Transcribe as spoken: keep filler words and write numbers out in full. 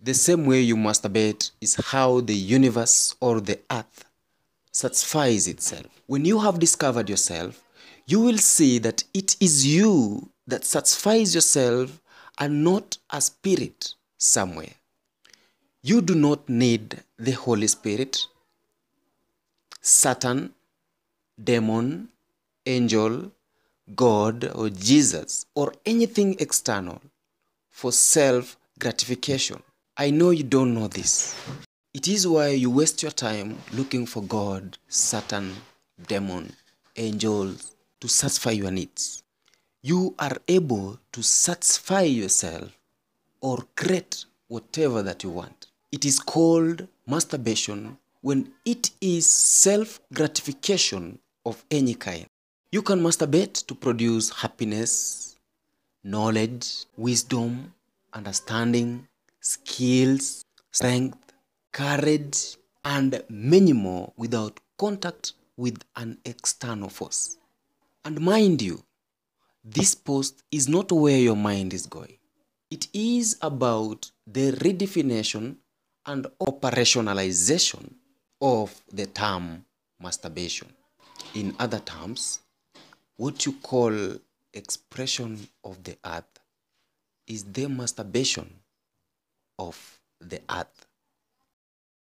The same way you masturbate is how the universe or the earth satisfies itself. When you have discovered yourself, you will see that it is you that satisfies yourself and not a spirit somewhere. You do not need the Holy Spirit, Satan, demon, angel, God or Jesus or anything external for self-gratification. I know you don't know this. It is why you waste your time looking for God, Satan, demon, angels to satisfy your needs. You are able to satisfy yourself or create whatever that you want. It is called masturbation when it is self-gratification of any kind. You can masturbate to produce happiness, knowledge, wisdom, understanding, skills, strength, courage, and many more without contact with an external force. And mind you, this post is not where your mind is going. It is about the redefinition and operationalization of the term masturbation. In other terms, what you call expression of the earth is the masturbation of the earth.